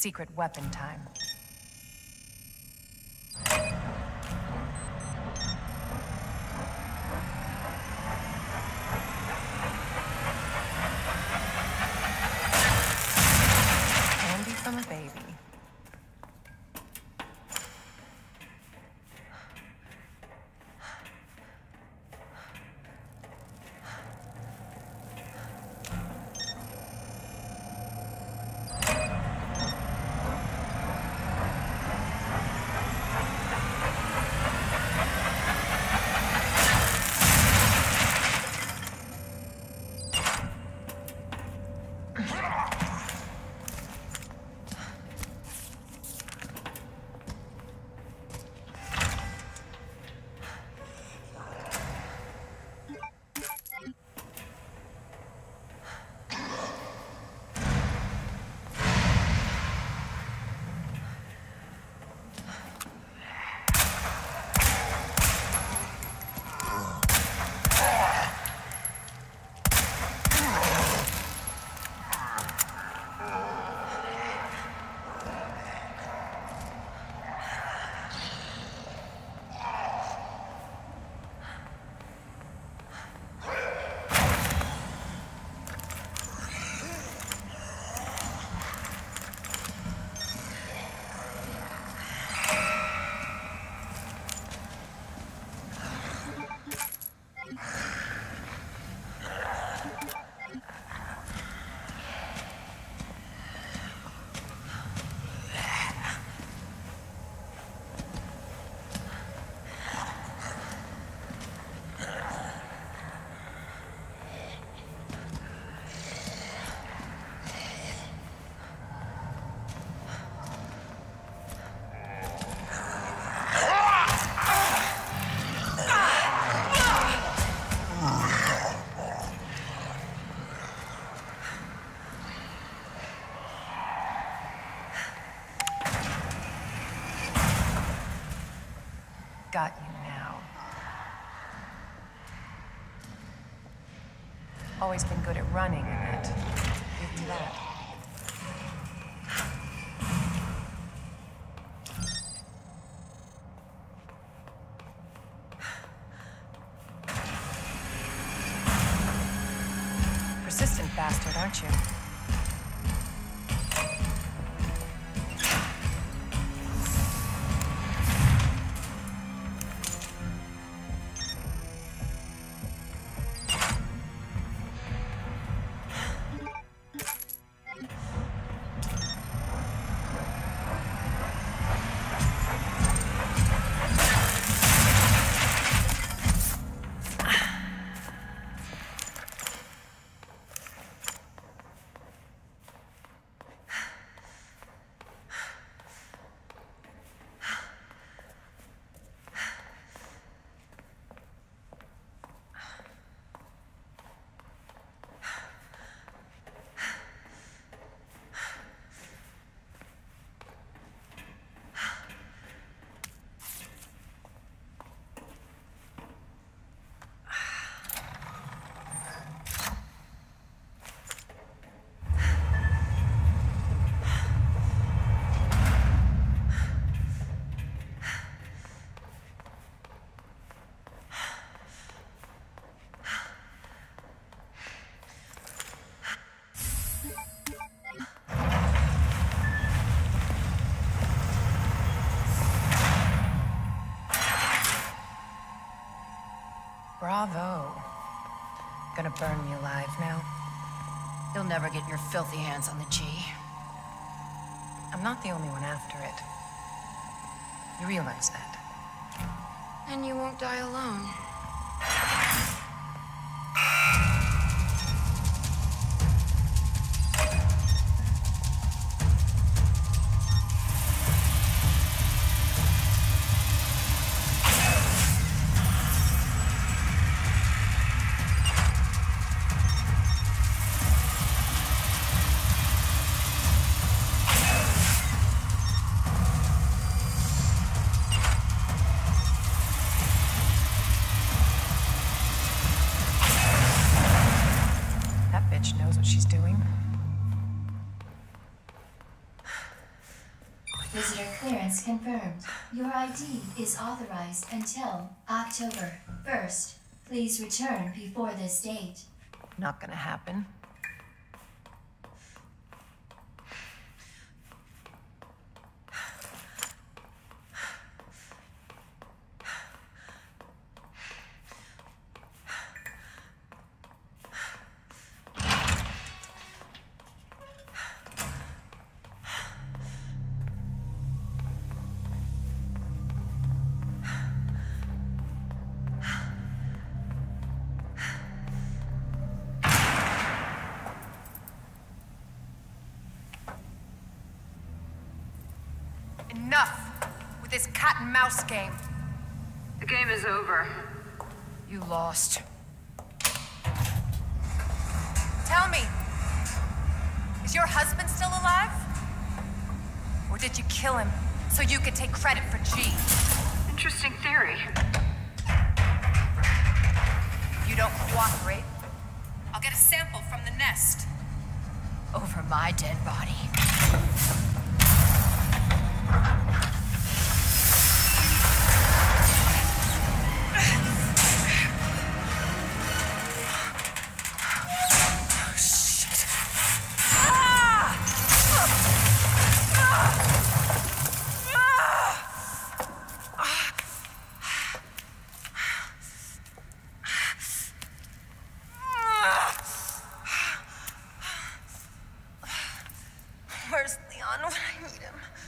Secret weapon time. Candy from a baby. Got you now. Always been good at running, isn't it? Give me that. Persistent bastard, aren't you? Bravo. Gonna burn me alive now. You'll never get your filthy hands on the G. I'm not the only one after it. You realize that. And you won't die alone. Clearance confirmed. Your ID is authorized until October 1st. Please return before this date. Not gonna happen. This cat and mouse game. The game is over. You lost. Tell me, is your husband still alive? Or did you kill him so you could take credit for G? Interesting theory. If you don't cooperate, I'll get a sample from the nest. Over my dead body. Where's Leon when I need him?